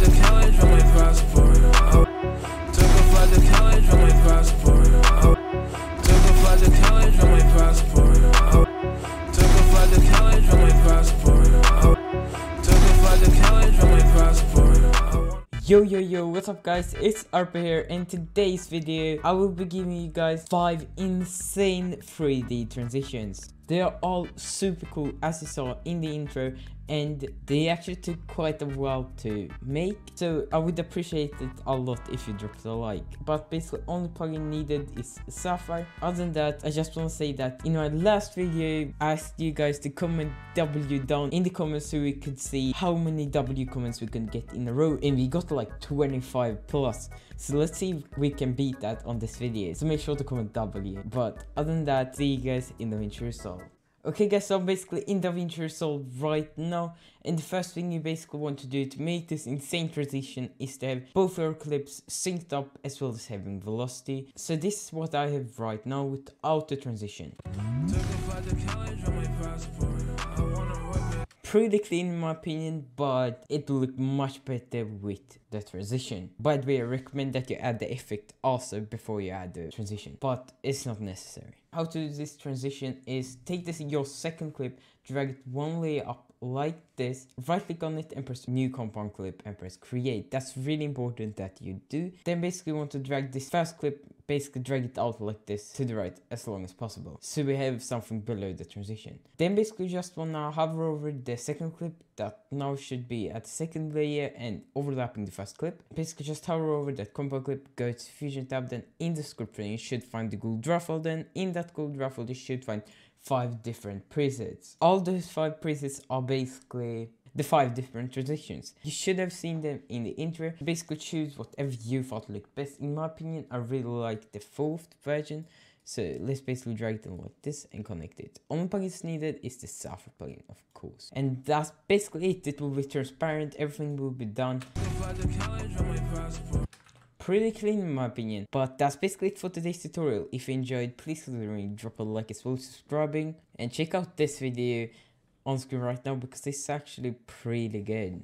flight to Cali, drove my passport. Took a flight to Cali, drove my passport. Took a flight to Cali, drove my passport. Took a flight to Cali, drove my passport. Took a flight to Cali, drove my passport. Yo, what's up guys, it's Arpa here, and today's video I will be giving you guys 5 insane 3D transitions. They are all super cool, as you saw in the intro, and they actually took quite a while to make, so I would appreciate it a lot if you dropped a like. But basically only plugin needed is Sapphire. Other than that, I just want to say that in my last video I asked you guys to comment W down in the comments so we could see how many W comments we can get in a row, and we got like 25 plus. So let's see if we can beat that on this video, so make sure to comment W. But other than that, see you guys in the DaVinci Resolve. Okay guys, so I'm basically in DaVinci Resolve right now, and the first thing you basically want to do to make this insane transition is to have both your clips synced up as well as having velocity. So this is what I have right now without the transition. Pretty clean in my opinion, but it will look much better with the transition. By the way, I recommend that you add the effect also before you add the transition, but it's not necessary. How to do this transition is take this in your second clip, drag it one layer up like this, right click on it and press new compound clip and press create. That's really important that you do. Then basically want to drag this first clip, basically drag it out like this to the right as long as possible, so we have something below the transition. Then basically just wanna hover over the second clip that now should be at the second layer and overlapping the first clip. Basically just hover over that compound clip, go to Fusion tab, then in the description you should find the Google Drive. Then in that Google Drive you should find 5 different presets. All those 5 presets are basically the 5 different transitions. You should have seen them in the intro. Basically choose whatever you thought looked best. In my opinion, I really like the 4th version, so let's basically drag them like this and connect it. Only plugins needed is the Sapphire plugin, of course. And that's basically it. It will be transparent, everything will be done. Pretty clean in my opinion, but that's basically it for today's tutorial. If you enjoyed, please consider drop a like as well as subscribing, and check out this video on screen right now because it's actually pretty good.